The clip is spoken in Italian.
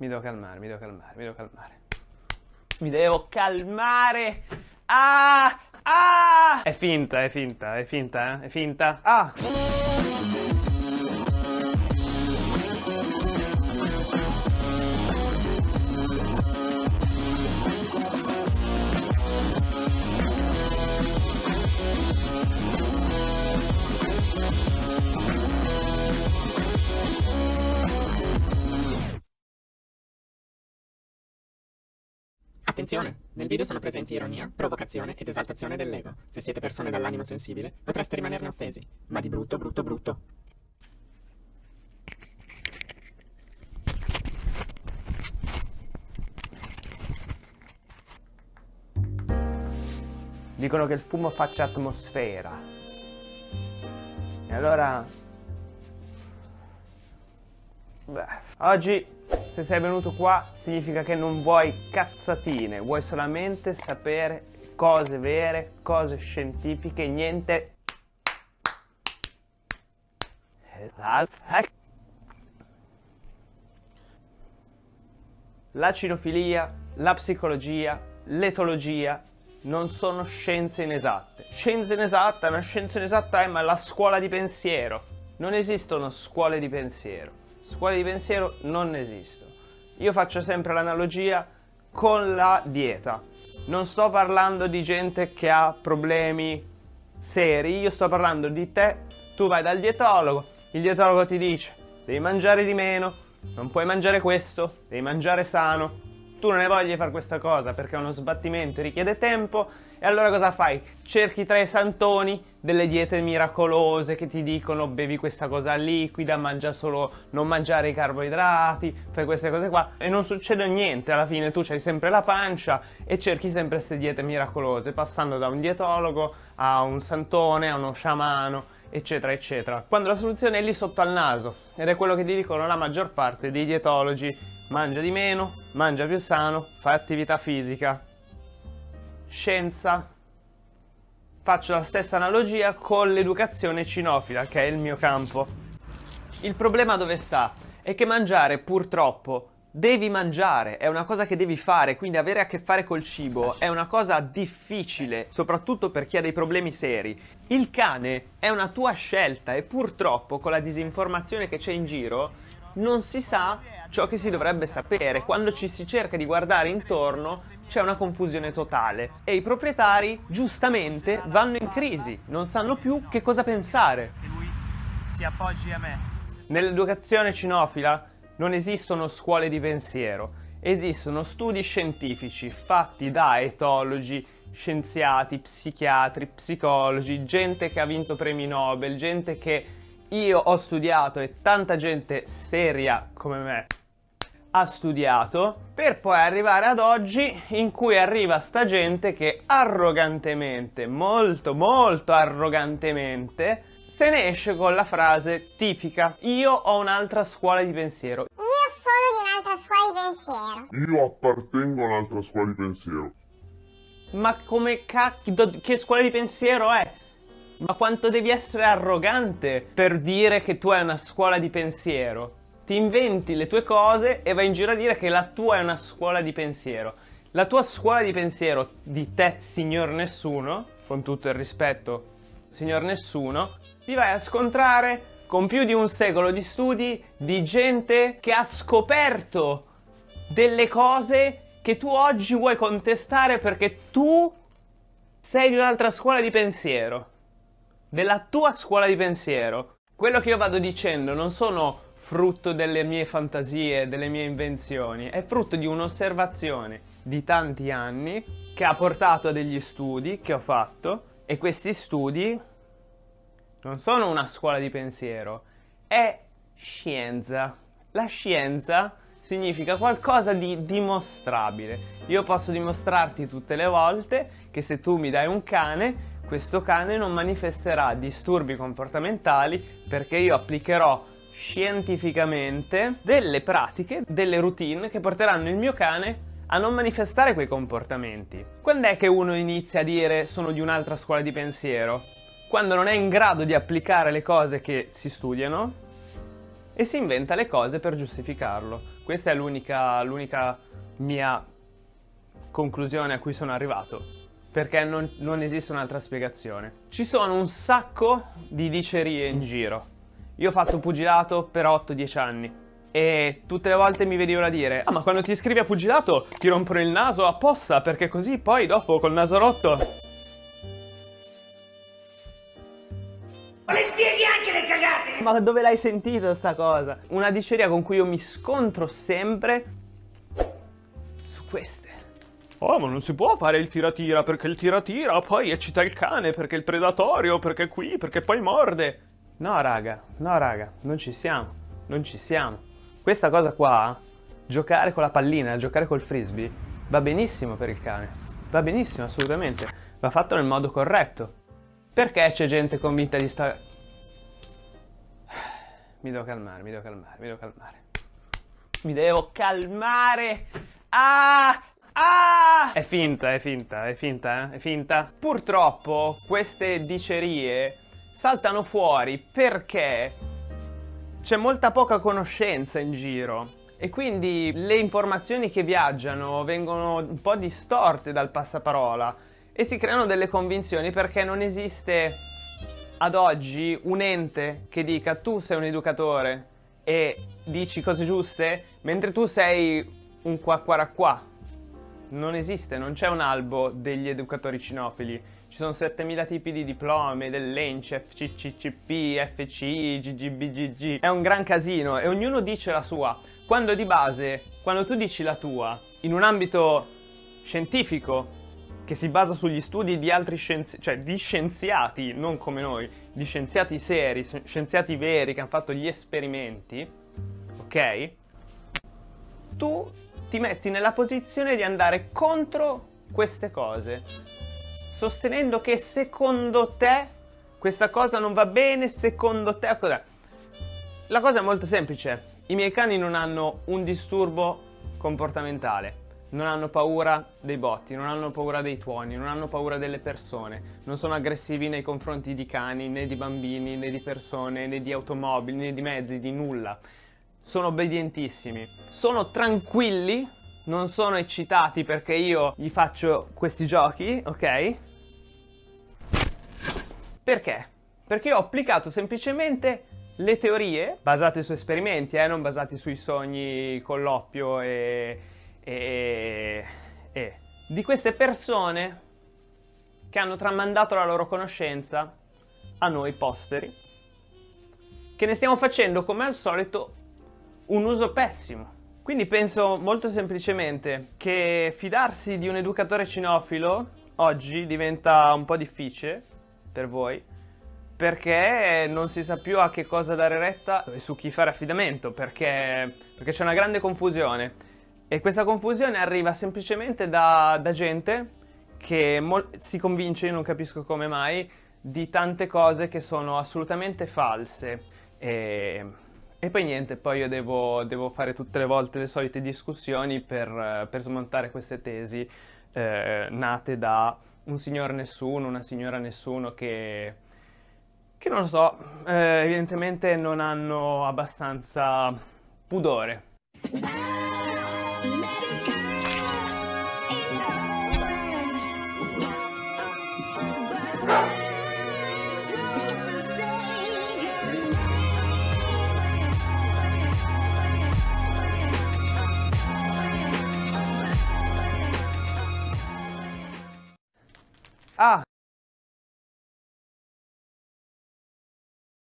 Mi devo calmare. Ah! Ah! È finta. Ah! Attenzione! Nel video sono presenti ironia, provocazione ed esaltazione dell'ego. Se siete persone dall'animo sensibile, potreste rimanerne offesi. Ma di brutto. Dicono che il fumo faccia atmosfera. E allora... Beh, oggi... Se sei venuto qua significa che non vuoi cazzatine, vuoi solamente sapere cose vere, cose scientifiche, niente. La cinefilia, la psicologia, l'etologia non sono scienze inesatte. Una scienza inesatta è ma la scuola di pensiero. Non esistono scuole di pensiero. Scuole di pensiero non esistono. Io faccio sempre l'analogia con la dieta. Non sto parlando di gente che ha problemi seri, io sto parlando di te. Tu vai dal dietologo, il dietologo ti dice devi mangiare di meno, non puoi mangiare questo, devi mangiare sano. Tu non hai voglia di fare questa cosa perché uno sbattimento richiede tempo e allora cosa fai? Cerchi tra i santoni delle diete miracolose che ti dicono bevi questa cosa liquida, mangia solo, non mangiare i carboidrati, fai queste cose qua e non succede niente, alla fine tu c'hai sempre la pancia e cerchi sempre queste diete miracolose passando da un dietologo a un santone, a uno sciamano eccetera eccetera, quando la soluzione è lì sotto al naso ed è quello che ti dicono la maggior parte dei dietologi: mangia di meno, mangia più sano, fai attività fisica. Scienza. Faccio la stessa analogia con l'educazione cinofila, che è il mio campo. Il problema dove sta? È che mangiare, purtroppo, devi mangiare, è una cosa che devi fare, quindi avere a che fare col cibo è una cosa difficile, soprattutto per chi ha dei problemi seri. Il cane è una tua scelta e purtroppo con la disinformazione che c'è in giro non si sa ciò che si dovrebbe sapere. Quando ci si cerca di guardare intorno c'è una confusione totale e i proprietari giustamente vanno in crisi, non sanno più che cosa pensare. E lui si appoggi a me. Nell'educazione cinofila non esistono scuole di pensiero, esistono studi scientifici fatti da etologi, scienziati, psichiatri, psicologi, gente che ha vinto premi Nobel, gente che io ho studiato e tanta gente seria come me ha studiato, per poi arrivare ad oggi in cui arriva sta gente che arrogantemente, molto arrogantemente, se ne esce con la frase tipica: io ho un'altra scuola di pensiero. Io sono di un'altra scuola di pensiero. Io appartengo a un'altra scuola di pensiero. Ma come cacchio, che scuola di pensiero è? Ma quanto devi essere arrogante per dire che tu hai una scuola di pensiero? Ti inventi le tue cose e vai in giro a dire che la tua è una scuola di pensiero. La tua scuola di pensiero di te, signor nessuno, con tutto il rispetto, signor nessuno, ti vai a scontrare con più di un secolo di studi di gente che ha scoperto delle cose che tu oggi vuoi contestare perché tu sei di un'altra scuola di pensiero, della tua scuola di pensiero. Quello che io vado dicendo non sono frutto delle mie fantasie, delle mie invenzioni, è frutto di un'osservazione di tanti anni che ha portato a degli studi che ho fatto e questi studi non sono una scuola di pensiero, è scienza. La scienza significa qualcosa di dimostrabile. Io posso dimostrarti tutte le volte che se tu mi dai un cane, questo cane non manifesterà disturbi comportamentali perché io applicherò scientificamente delle pratiche, delle routine che porteranno il mio cane a non manifestare quei comportamenti. Quando è che uno inizia a dire sono di un'altra scuola di pensiero? Quando non è in grado di applicare le cose che si studiano e si inventa le cose per giustificarlo. Questa è l'unica mia conclusione a cui sono arrivato, perché non esiste un'altra spiegazione. Ci sono un sacco di dicerie in giro. Io ho fatto pugilato per 8-10 anni e tutte le volte mi veniva a dire: ah, ma quando ti iscrivi a pugilato ti rompono il naso apposta perché così poi dopo col naso rotto... le spieghi anche le cagate! Ma dove l'hai sentito sta cosa? Una diceria con cui io mi scontro sempre su queste. Oh, ma non si può fare il tira-tira, perché il tira-tira poi eccita il cane, perché il predatorio, perché qui, perché poi morde. No raga, non ci siamo. Questa cosa qua, giocare con la pallina, giocare col frisbee, va benissimo per il cane. Va benissimo, assolutamente. Va fatto nel modo corretto. Perché c'è gente convinta di stare... Mi devo calmare. Ah! Ah! È finta. Purtroppo queste dicerie saltano fuori perché c'è molta poca conoscenza in giro e quindi le informazioni che viaggiano vengono un po' distorte dal passaparola e si creano delle convinzioni, perché non esiste ad oggi un ente che dica: tu sei un educatore e dici cose giuste, mentre tu sei un quacquaraquà. Non esiste, non c'è un albo degli educatori cinofili. Ci sono 7000 tipi di diplomi, dell'ENCE, FCCCP, FC, GGBGG. È un gran casino e ognuno dice la sua. Quando di base, quando tu dici la tua, in un ambito scientifico, che si basa sugli studi di altri scienziati, cioè di scienziati, non come noi, di scienziati seri, scienziati veri che hanno fatto gli esperimenti, ok? Tu ti metti nella posizione di andare contro queste cose, sostenendo che secondo te questa cosa non va bene, secondo te cos'è? La cosa è molto semplice: i miei cani non hanno un disturbo comportamentale, non hanno paura dei botti, non hanno paura dei tuoni, non hanno paura delle persone, non sono aggressivi nei confronti di cani, né di bambini, né di persone, né di automobili, né di mezzi, di nulla. Sono obbedientissimi, sono tranquilli, non sono eccitati perché io gli faccio questi giochi, ok? Perché? Perché io ho applicato semplicemente le teorie basate su esperimenti, non basati sui sogni con l'oppio e di queste persone che hanno tramandato la loro conoscenza a noi posteri, che ne stiamo facendo come al solito un uso pessimo. Quindi penso molto semplicemente che fidarsi di un educatore cinofilo oggi diventa un po' difficile per voi, perché non si sa più a che cosa dare retta e su chi fare affidamento, perché c'è una grande confusione, e questa confusione arriva semplicemente da gente che si convince, io non capisco come mai, di tante cose che sono assolutamente false. E poi niente, poi io devo fare tutte le volte le solite discussioni per smontare queste tesi nate da un signor nessuno, una signora nessuno che non lo so, evidentemente non hanno abbastanza pudore. Ah,